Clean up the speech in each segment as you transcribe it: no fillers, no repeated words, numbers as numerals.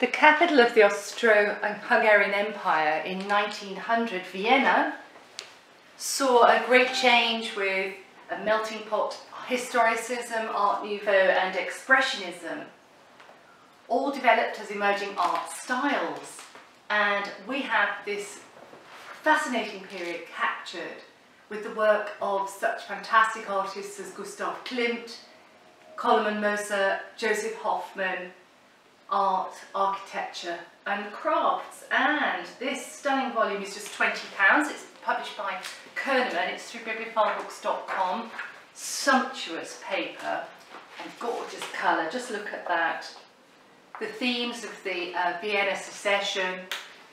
The capital of the Austro-Hungarian Empire in 1900, Vienna, saw a great change with a melting pot, historicism, Art Nouveau and Expressionism, all developed as emerging art styles. And we have this fascinating period captured with the work of such fantastic artists as Gustav Klimt, Koloman Moser, Josef Hoffmann, art, architecture and crafts. And this stunning volume is just £20. It's published by Kernerman. It's through bibliophilebooks.com. Sumptuous paper and gorgeous colour. Just look at that. The themes of the Vienna Secession,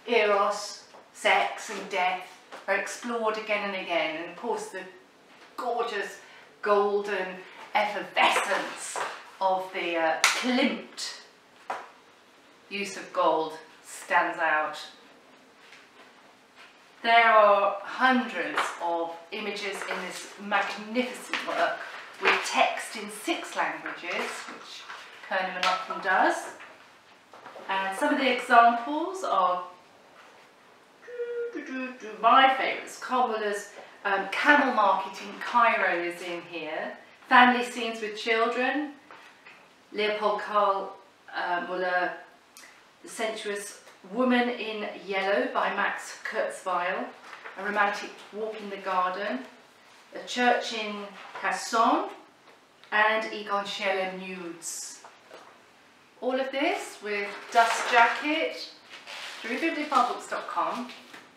eros, sex and death, are explored again and again, and of course the gorgeous golden effervescence of the Klimt use of gold stands out. There are hundreds of images in this magnificent work with text in 6 languages, which Kernerman often does. And some of the examples are my favourites. Komola's camel market in Cairo is in here. Family scenes with children. Leopold Carl Müller, The Sensuous Woman in Yellow by Max Kurzweil. A romantic walk in the garden. A church in Cassone. And Egon Schiele nudes. All of this with dust jacket through bibliophilebooks.com,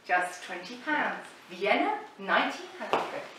just £20. Vienna, 1900.